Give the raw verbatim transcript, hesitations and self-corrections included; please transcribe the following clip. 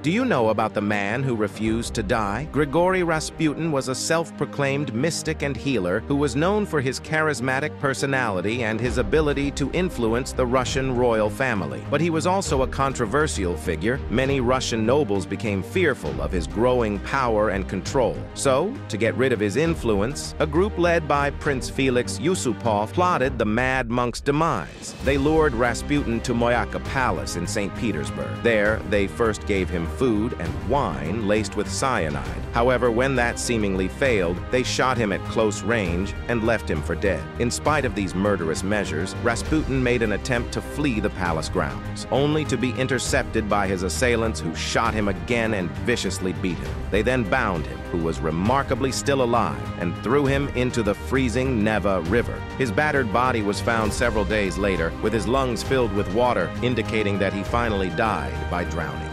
Do you know about the man who refused to die? Grigori Rasputin was a self-proclaimed mystic and healer who was known for his charismatic personality and his ability to influence the Russian royal family. But he was also a controversial figure. Many Russian nobles became fearful of his growing power and control. So, to get rid of his influence, a group led by Prince Felix Yusupov plotted the mad monk's demise. They lured Rasputin to Moika Palace in Saint Petersburg. There, they first gave him food and wine laced with cyanide. However, when that seemingly failed, they shot him at close range and left him for dead. In spite of these murderous measures, Rasputin made an attempt to flee the palace grounds, only to be intercepted by his assailants who shot him again and viciously beat him. They then bound him, who was remarkably still alive, and threw him into the freezing Neva River. His battered body was found several days later, with his lungs filled with water, indicating that he finally died by drowning.